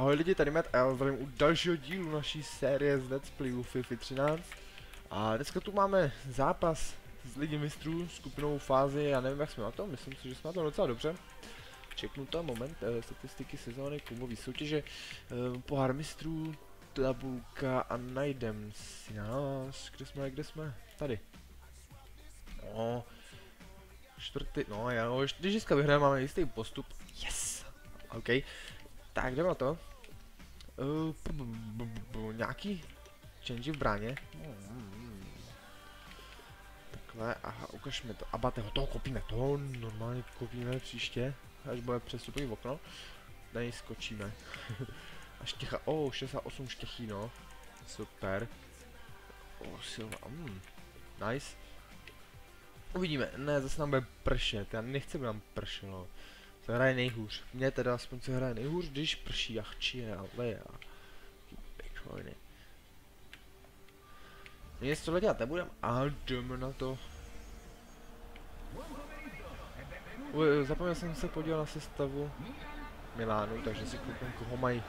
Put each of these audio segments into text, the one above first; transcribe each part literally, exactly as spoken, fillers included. Ahoj lidi, tady Matt a já vás zdravím u dalšího dílu naší série z Let's Playu FIFA třináct. A dneska tu máme zápas s Ligy mistrů, skupinou fázi, já nevím jak jsme na tom, myslím si, že jsme na tom docela dobře. Čeknu to, moment, eh, statistiky sezóny, klubové soutěže, eh, pohár mistrů, tabulka a najdem si nás, kde jsme, kde jsme, tady. No, čtvrtý, no já, no, když dneska vyhráme, máme jistý postup, yes, ok. Tak jdeme na to. Uh, b -b -b -b -b nějaký change v bráně. Mm. Takhle, aha, ukažme to. Abate, toho kopíme, toho normálně kopíme příště, až bude přestupový okno. Na něj skočíme. A Štěcha, o, oh, šedesát osm Štěchí, no. Super. O, oh, Silva, mm. Nice. Uvidíme, ne, zase nám bude pršet, já nechci, aby nám pršelo. Se hraje nejhůř. Mně teda aspoň se hraje nejhůř, když prší a chčí a leje a pěkšoviny. Nic tohle dělat nebudem a jdeme na to. Uj, zapomněl jsem se podívat na sestavu Milánu, takže si koupím, koho mají.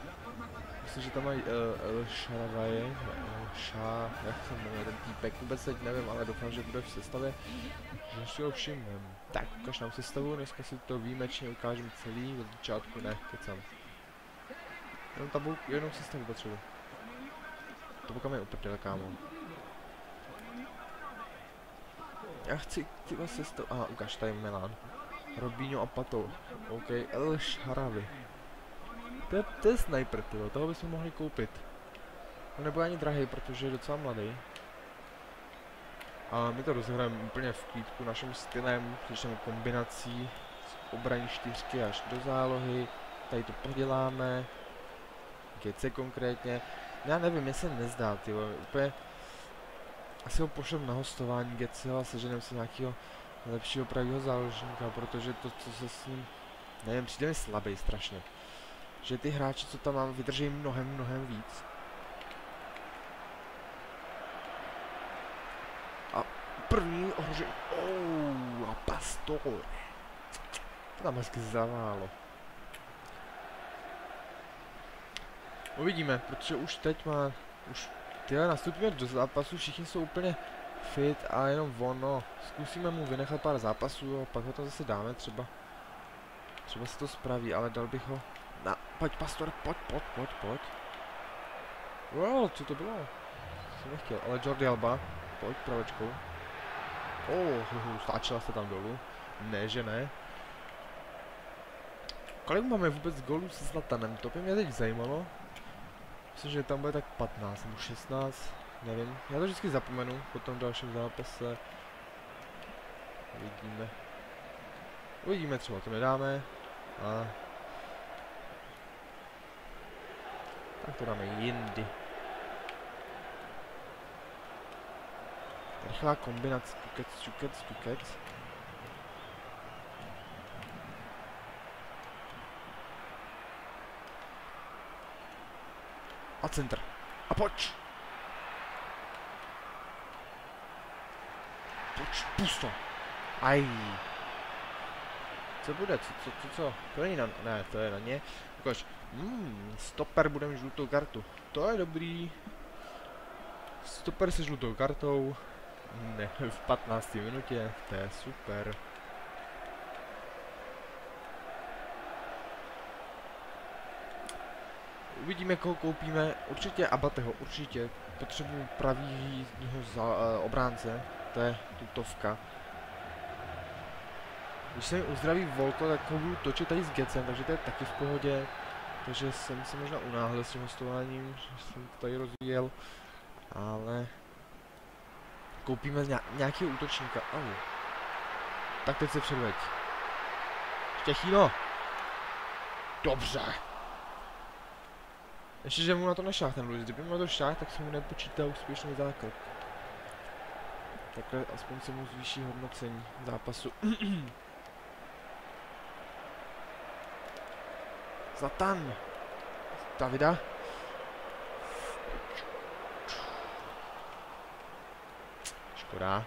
Myslím, že tam mají uh, El Shaarawy, El Sha, jak se jmenuje ten týpek, vůbec teď nevím, ale doufám, že bude v sestavě, že si ho všimnem. Tak, ukaž nám sestavu, dneska si to výjimečně ukážem celý, od začátku ne, kecám. Jenom tabulku, jenom sestavu potřebuji. Tabulka mi uprdele, kámo. Já chci tyhle sestavu, aha, ukáž, tady Milan. Robinho a Pato, ok, El Shaarawy. To je, to je sniper, tylo, toho bychom mohli koupit. On nebude ani drahý, protože je docela mladý. A my to rozehrajeme úplně v klídku naším stylem, začneme kombinací z obraní čtyřky až do zálohy. Tady to poděláme. Getse konkrétně. Já nevím, mě se nezdá, tylo, úplně... Asi ho pošlem na hostování Getseho a seženeme si nějakého lepšího pravýho záložníka, protože to, co se s ním... Nevím, přijde mi slabý strašně. Že ty hráči, co tam mám, vydrží mnohem, mnohem víc. A první ohrožení. Ouu, a Pastore. To tam hezky zaválo. Uvidíme, protože už teď má... Už tyhle nastupíme do zápasu, všichni jsou úplně fit a jenom ono. Zkusíme mu vynechat pár zápasů a pak ho tam zase dáme třeba. Třeba se to spraví, ale dal bych ho... Na, pojď Pastore, pojď, pojď, pojď, pojď. Wow, co to bylo? Jsem nechtěl, ale Jordi Alba, pojď pravečkou. Oh, stáčela se tam dolů. Ne, že ne. Kolik máme vůbec golů se Zlatanem? To by mě teď zajímalo. Myslím, že tam bude tak patnáct nebo šestnáct, nevím. Já to vždycky zapomenu, potom v dalším zápase. Uvidíme. Uvidíme, třeba to nedáme. A... Tak to dáme jindy. Rychlá kombinace. Tukec, tukec, tukec. A centr. A pojď! Pojď, pusto! Aj! Co bude? Co, co, co, co? To není na... Ne, to je na ně. Ukaž. Hmm, stoper budeme žlutou kartu. To je dobrý. Stoper se žlutou kartou. Ne, v patnácté minutě. To je super. Uvidíme, koho koupíme. Určitě Abateho, určitě. Potřebuji pravýho za, uh, obránce. To je tutovka. Když se mi uzdraví Volko, tak ho budu točit tady s Getsem, takže to je taky v pohodě. Takže jsem se možná unáhlil s tím hostováním, že jsem to tady rozvíjel. Ale... Koupíme nějakého útočníka. Au. Tak teď se předveď. Štěchíno! Dobře! Ještě, že mu na to nešáhl ten Luis. Kdyby mu na to šáhl, tak se mu nepočítá úspěšný zákrok. Takhle aspoň se mu zvýší hodnocení zápasu. Zlatan! Davida? Škoda.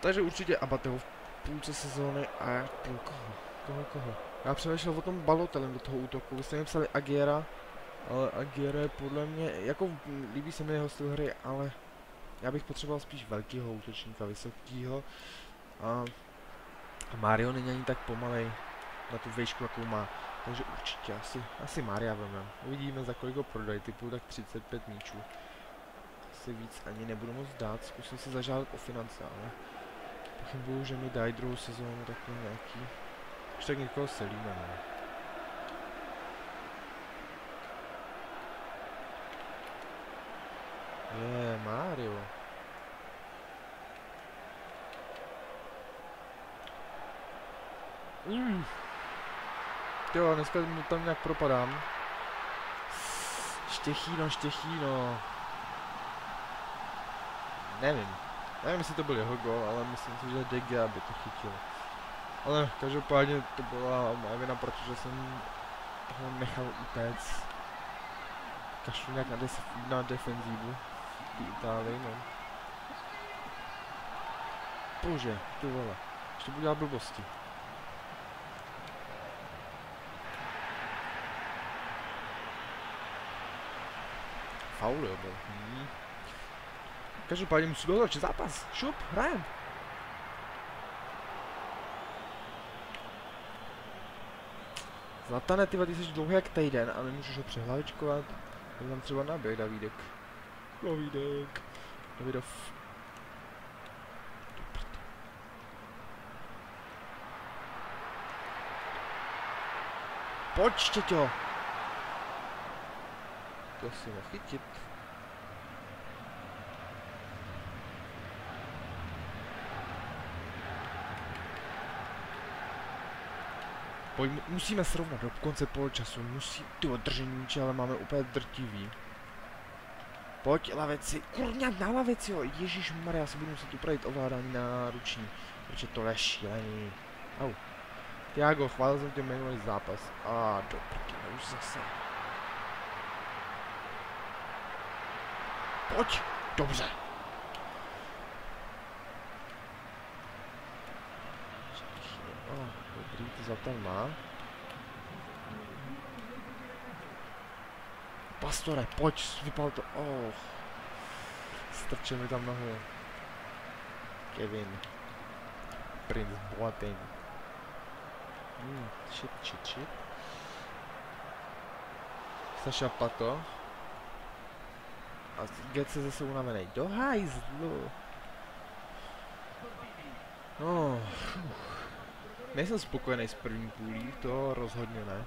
Takže určitě Abateho v půlce sezóny a jak koho, koho, koho. Já přemýšlel o tom Balotelem do toho útoku, vy jste mi psali Aguera, ale Aguera je podle mě, jako líbí se mi jeho styl hry, ale já bych potřeboval spíš velkýho útočníka, vysokýho. A Mario není ani tak pomalej na tu výšku, jakou má. Takže určitě asi, asi Maria vemem. Uvidíme, za kolik ho prodají, typu tak třicet pět míčů. Asi víc ani nebudu moc dát, zkusím si zažádat o finance, ale pochybuju, že mi dají druhou sezónu takový nějaký. Už tak někoho selíme, ne? Je, Mario. Mm. Jo, dneska mu tam nějak propadám. Štěchíno, Štěchíno. Nevím. Nevím, jestli to byl jeho gol, ale myslím si, že De Gea by to chytil. Ale každopádně to byla moje vina, protože jsem ho nechal utéct. Kašlu nějak na, na defenzívu v Itálii, no. Bože, ty vole. Ještě budu dělat blbosti. Faul, jo, byl. Hmm. Každopádně musí dozvačit zápas. Šup, hrajem. Zlatane, ty jsi dlouhý jak týden a nemůžeš ho přehláčkovat. To tam třeba naběh, Davídek. Davídek. Davidov. Počtě to. To si mohl chytit. Pojď, musíme srovnat do konce poločasu, musí ty održení, ale máme úplně drtivý. Pojď, laveci, kurňa, na laveci, jo, ježišmarja, já si budu muset upravit ovládání na ruční, protože to je šílený. Au. Tiago, chválil jsem tě minulý zápas. A do prkina, už zase. Pojď, dobře. Dobrý, to Zlatan má. Pastore, pojď, vypadl to. Oh. Strčil mi tam nohu. Kevin. Prince Boateng. Hmm, čip, čip, čip. Sasha Pato. A Getse zase unavený. Do hajzlu. No. Nejsem spokojený s první půlí, to rozhodně ne.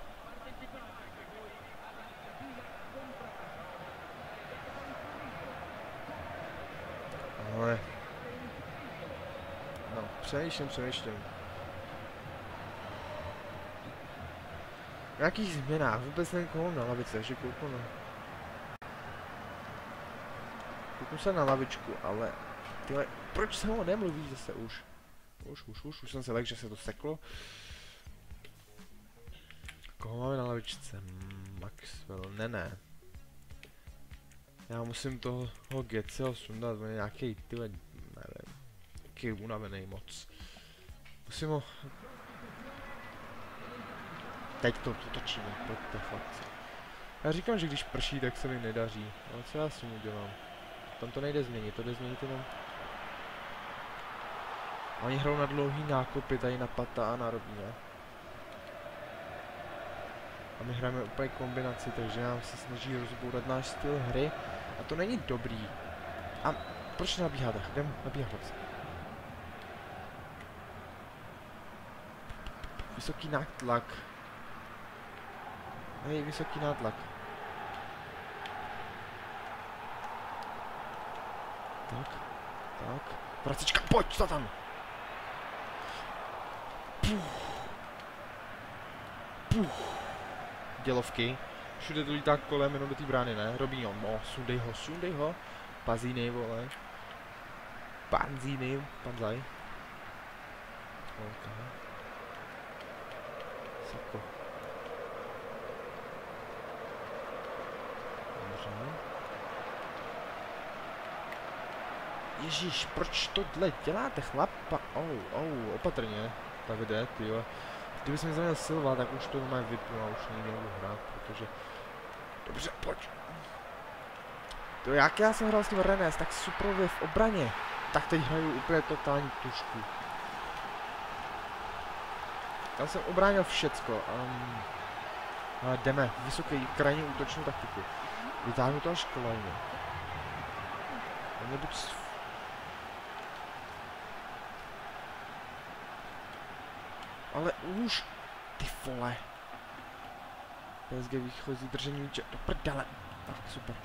Ale... No, přemýšlím, přemýšlím. Jakých změnách? Vůbec nevím, koho na lavice, takže kouknu na... Kouknu se na lavičku, ale... Tyhle, proč se ho nemluví zase už? Už, už, už, už jsem se lekl, že se to seklo. Koho máme na lavičce? Maxwell, Nené. Já musím toho Getseho sundat, on je nějaký tyhle, nevím, nějaký unavený moc. Musím ho... Teď to točíme, pojďte fakt. Já říkám, že když prší, tak se mi nedaří, ale co já s ním udělám? Tam to nejde změnit, to jde změnit jenom... Oni hrajou na dlouhý nákopy, tady na Pata a na Robinho. A my hrajeme úplně kombinaci, takže nám se snaží rozbourat náš styl hry. A to není dobrý. A proč nabíháte? Jdeme nabíhat. Vysoký nátlak. Hej, vysoký nátlak. Tak, tak. Vracička, pojď, co tam? Puch. Puch. Dělovky. Všude to lítá kolem, jenom do té brány, ne? Robinho, no, sundej ho, sundej ho. Pazíny, vole. Panzíny, panzaj. Okay. Sako. Dobře. Ježíš, proč tohle děláte, chlapa? Ou, ou, opatrně. Tak jde, tyjo. Kdyby se mi zranil Silva, tak už to mám vypnul a už nebudu hrát, protože... Dobře, pojď. To jak já jsem hrál s tím Renés, tak suprově v obraně. Tak teď hraju úplně totální tušku. Tam jsem obránil všecko. Um, ale jdeme, vysoký, krajně útočnou taktiku. Vytáhnu to až kolajně. Nebudu... Ale už, ty vole. P S G výchozí držení míče, do prdele. Tak, super.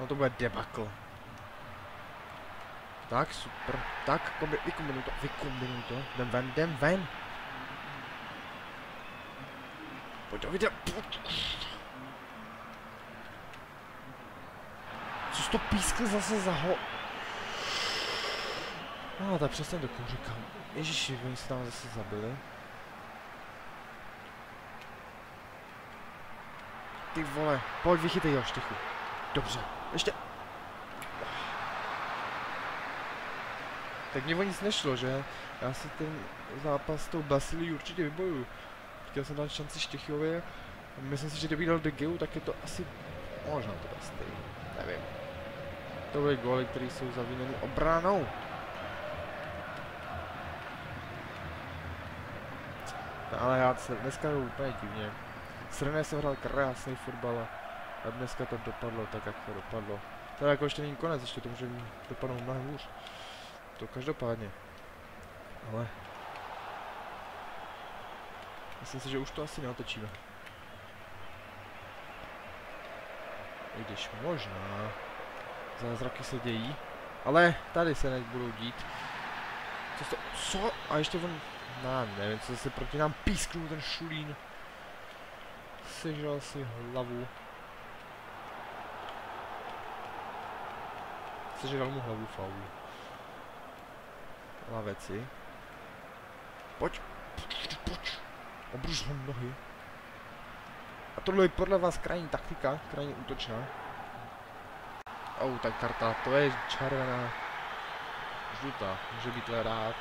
No to bude debakl. Tak, super. Tak, kombi vykombinuj to, vykombinuj to. Jdem ven, jdem ven. Pojď to vidět. Což to pískl zase za ho... No, tak přesně do kouříka. Ježiši, oni se tam zase zabili. Ty vole, pojď vychytej ho, Štěchu. Dobře, ještě. Tak mě o nic nešlo, že? Já si ten zápas s tou Basilií určitě vybojuju. Chtěl jsem dát šanci Štěchově. Myslím si, že kdyby dal De Geu, tak je to asi... Možná to dá stejný. Nevím. To byly góly, které jsou zaviněny obranou. No, ale já se dneska jdu úplně divně. S René jsem hrál krásný fotbal a dneska to dopadlo tak, jak to dopadlo. Teda jako ještě není konec, ještě to může dopadnout mnohem hůř. To každopádně. Ale... Myslím si, že už to asi neotečíme. I když možná... Zázraky se dějí. Ale tady se nebudou dít. Co to... Co? A ještě on... Nám, nevím, co zase proti nám písknul ten šulín. Sežral si hlavu. Sežral mu hlavu faulu. Laveci. Pojď, pojď, pojď. Obruž ho nohy. A tohle je podle vás krajní taktika, krajní útočná. Au, ta karta, to je červená. Žlutá, může být rád.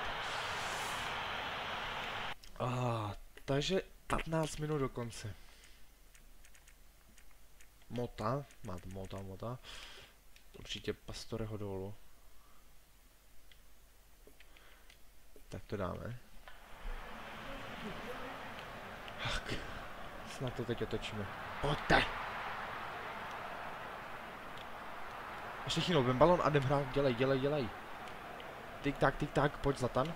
Ah, takže patnáct minut do konce. Mota, má Mota, Mota. Určitě Pastoreho dolů. Tak to dáme. Ach, snad to teď otočíme. Pojďte! Ještě chynou, vem balon a jdem hrát, dělej, dělej, dělej. Tik tak, tik tak, pojď Zlatan.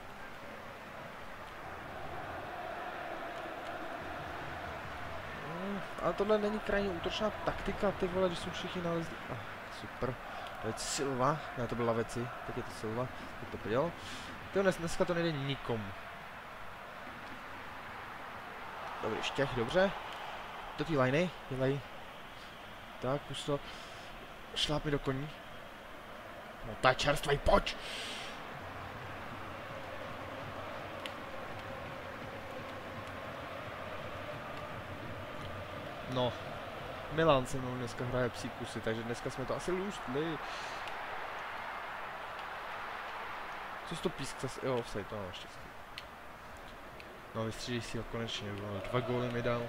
Ale tohle není krajně útočná taktika, ty vole, když jsou všichni nalezli. Ah, super. Teď Silva, ne, to byla Laveci, teď je to Silva, teď to podělal. Tyhle, dneska to nejde nikomu. Dobrý, Štěch, dobře. Do té lajny, dělají. Tak, už to šlápni do koní. No ta čerstvej, pojď! No, Milan se mnou dneska hraje psí kusy, takže dneska jsme to asi lůstli. Co to písk zase? Jo, offside, to mám štěstí. No, vystřílí si ho konečně, dva góly mi dal.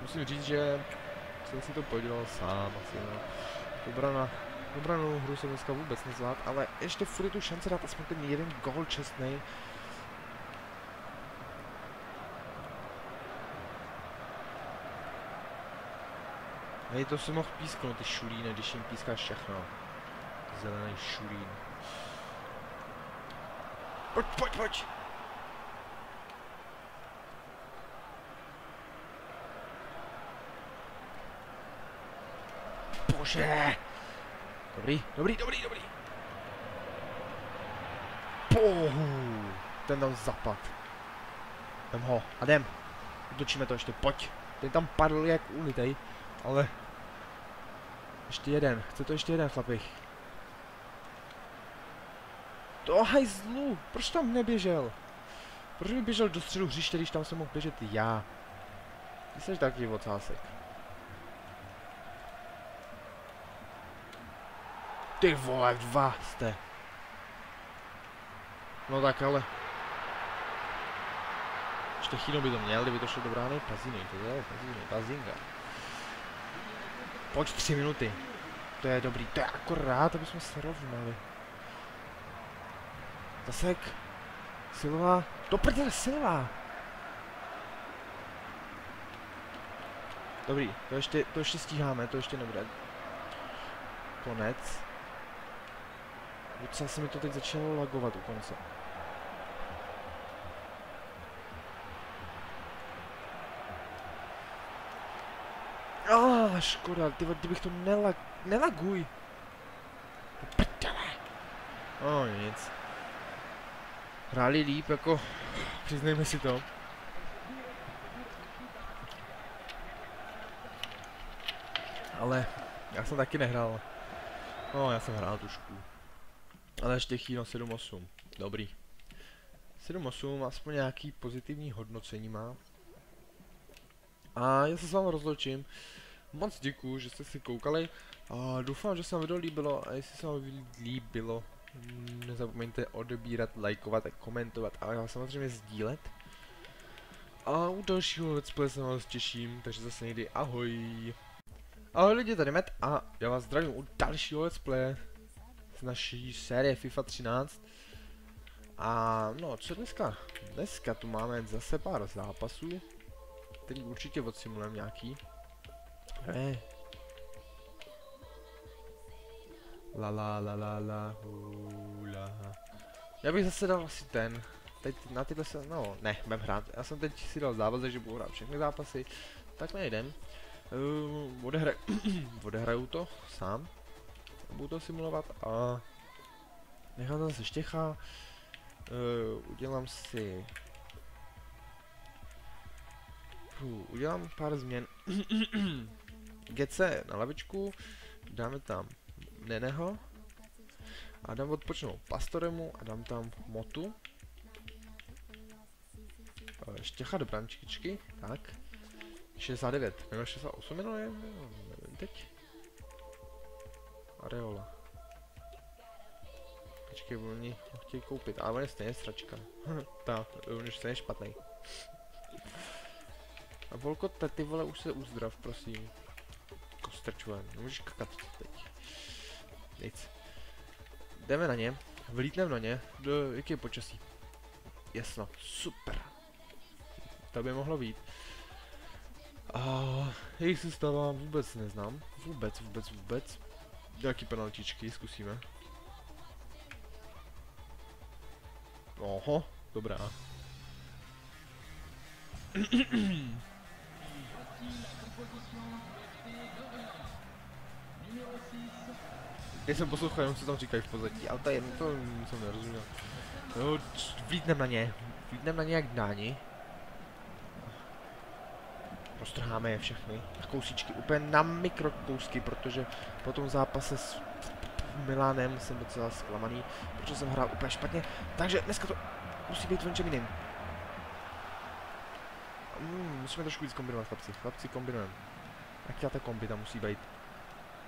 Musím říct, že jsem si to podělal sám asi, no. Obrana, obranou hru jsem dneska vůbec nezvládl, ale ještě furt je tu šance dát aspoň ten jeden gól čestnej. Hej, to si mohl písknout ty šulíny, když jim pískáš všechno. Zelený šulín. Pojď, pojď, pojď! Bože! Dobrý, dobrý, dobrý, dobrý! Bohu! Ten tam zapad. Jdem ho, a jdem! Utočíme to ještě, pojď! Ten tam padl jak ulitej. Ale... Ještě jeden, chce to ještě jeden, chlapi. To hajzlu, proč tam neběžel? Proč mi běžel do středu hřiště, když tam jsem mohl běžet já? Ty jsi taky ocásek. Ty vole, dva jste. No tak ale. Štěchino by to měl, kdyby to šlo do brány. Paziny, to je Paziny, Pazinga. Pojď tři minuty. To je dobrý, to je akorát, aby jsme se rovnali. Zasek. Silva. Do prdele, Silva. Dobrý, to ještě, to ještě stíháme, to ještě nebude konec. Docela se mi to teď začalo lagovat u konce. Ah, škoda, ty, kdybych to nelag... nelaguj. Prdele. No nic. Hráli líp, jako... Přiznejme si to. Ale já jsem taky nehrál. No, já jsem hrál tušku. Ale Štěchino sedm osm. Dobrý. sedm osm, aspoň nějaký pozitivní hodnocení má. A já se s vámi rozloučím. Moc děkuju, že jste si koukali. A doufám, že se vám video líbilo. A jestli se vám líbilo, nezapomeňte odebírat, lajkovat a komentovat. A samozřejmě sdílet. A u dalšího Let's Play se vás těším. Takže zase někdy ahoj. Ahoj lidi, tady Matt a já vás zdravím u dalšího Let's Play z naší série FIFA třináct. A no, co dneska? Dneska tu máme zase pár zápasů, který určitě odsimulujeme nějaký. Ne. La la la la la hula. Já bych zase dal asi ten. Teď na tyhle se, no ne, budem hrát. Já jsem teď si dal závazek, že budu hrát všechny zápasy. Tak nejdem. Uh, odehra odehraju to sám, budu to simulovat a nechám tam se Štěcha, uh, udělám si, uh, udělám pár změn, Getse na lavičku, dáme tam Neného a dám odpočnout Pastoremu a dám tam Motu, uh, Štěcha do brančičky, tak. šedesát devět, nebo šedesát osm minulé, nevím teď. Areola. Počkej, oni ho chtějí koupit, ale on je stejně sračka. Ta, on je stejně špatný. A Volko, ty vole, už se uzdrav, prosím. Kostrčuje, nemůžeš kakat teď. Nic. Jdeme na ně, vlítneme na ně, do jaký je počasí. Jasno, super. To by mohlo být. A jejich se stávám vůbec neznám. Vůbec, vůbec, vůbec. Nějaký penaltičky, zkusíme. Oho, dobrá. Já jsem poslouchal jenom, co tam říkají v pozadí, ale to je, to jsem nerozuměl. No, vlítnem na ně, vlítnem na ně jak dáni. Roztrháme je všechny na kousíčky, úplně na mikrokousky, protože po tom zápase s Milánem jsem docela zklamaný, protože jsem hrál úplně špatně, takže dneska to musí být v něčem jiným. Mm, musíme trošku víc kombinovat, chlapci, chlapci kombinujeme. Jaká ta kombi tam musí být.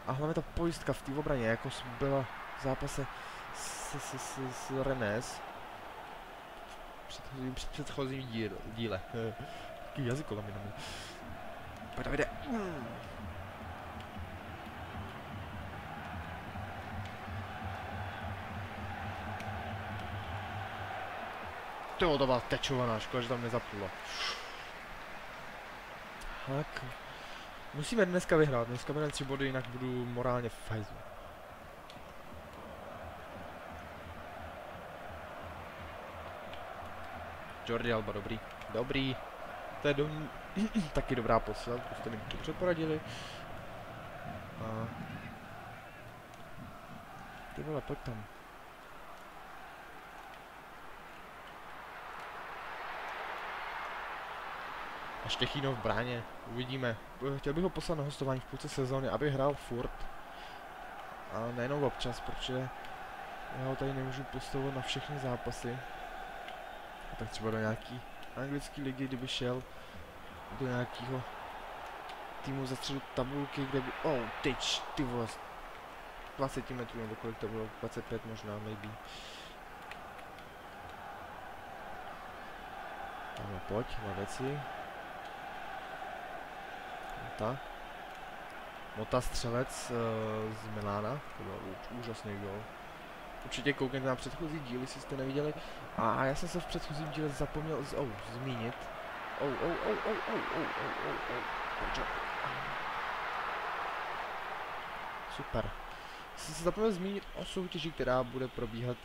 A hlavně ta pojistka v té obraně, jako byla v zápase s, s, s, s Renés. Předchozím, předchozím díl, díle. Taký jazykolami na mě. Pojď Davide. Mm. Tyjo, to byla tečovaná, škoda, že tam nezaplulo. Tak. Musíme dneska vyhrát, dneska budeme tři body, jinak budu morálně v fajzlu. Jordi Alba, dobrý. Dobrý. To je do... taky dobrá posila, jste mi dobře poradili. A... Ty vole, pojď tam. A Štěchínov v bráně, uvidíme. Chtěl bych ho poslat na hostování v půlce sezóny, aby hrál furt. A nejenom občas, protože já ho tady nemůžu postavovat na všechny zápasy. A tak třeba do nějaký anglické ligy, kdyby šel do nějakého týmu za středu tabulky, kde by... Oh, tyč, ty vole. dvacet metrů, nebo kolik to bylo, dvacet pět možná, maybe. Ano, pojď, na věci. Mota. Mota střelec uh, z Milána, to byl úžasný gol. Určitě koukněte na předchozí díly, jestli jste neviděli. A já jsem se v předchozím díle zapomněl oh, zmínit. Oh, oh, oh, oh, oh, oh, oh, oh, oh. Super. Jsem se zapomněl zmínit o soutěži, která bude probíhat